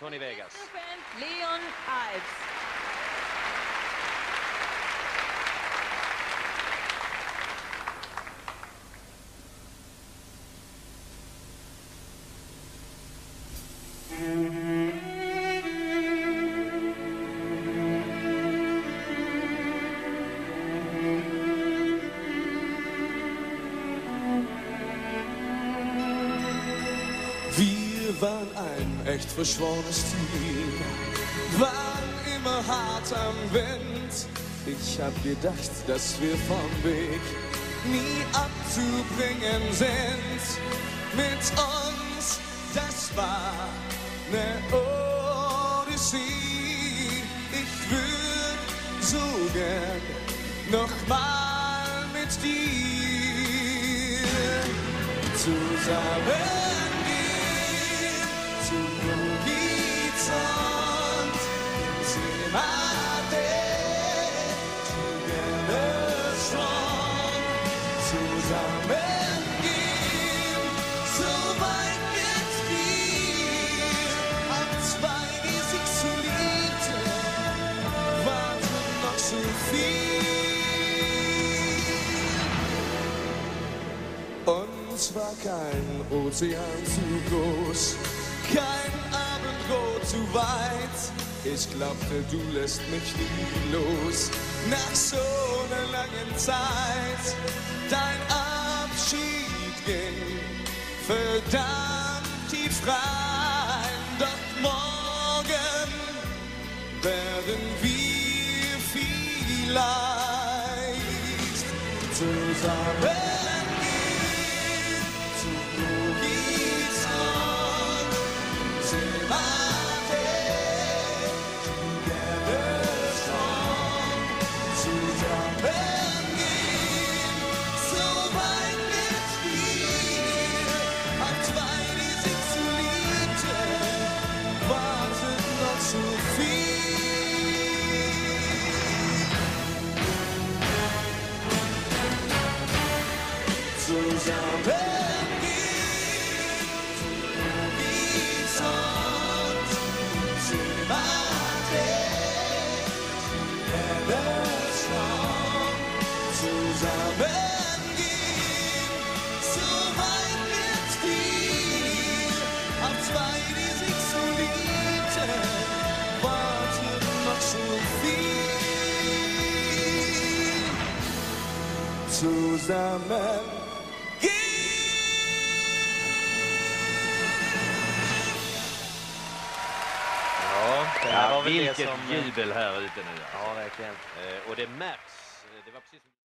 Tony Wegas. Leon Ives. Wir waren ein echt verschworenes Team, waren immer hart am Wind. Ich hab gedacht, dass wir vom Weg nie abzubringen sind. Mit uns, das war ne Odyssee. Ich würd so gern nochmal mit dir zusammen. Zusammen gehen, so weit mit dir. An zwei, die sich so liebten, warten noch so viel. Uns war kein Ozean zu groß, kein Abendrot zu weit. Ich glaubte, du lässt mich nie los, nach so einer langen Zeit. Dein Abschied ging verdammt tief rein. Doch morgen werden wir vielleicht zusammen gehen zu Horizont und Silvate, together strong, zusammen. Zusammen gehen, so Horizont und Silvate, together strong. Zusammen gehen, so weit mit dir. Auf zwei, die sich so liebten, wartet noch so viel. Zusammen. Ja, vilket jubel här ute nu. Ja, verkligen. Och det märks. Det var precis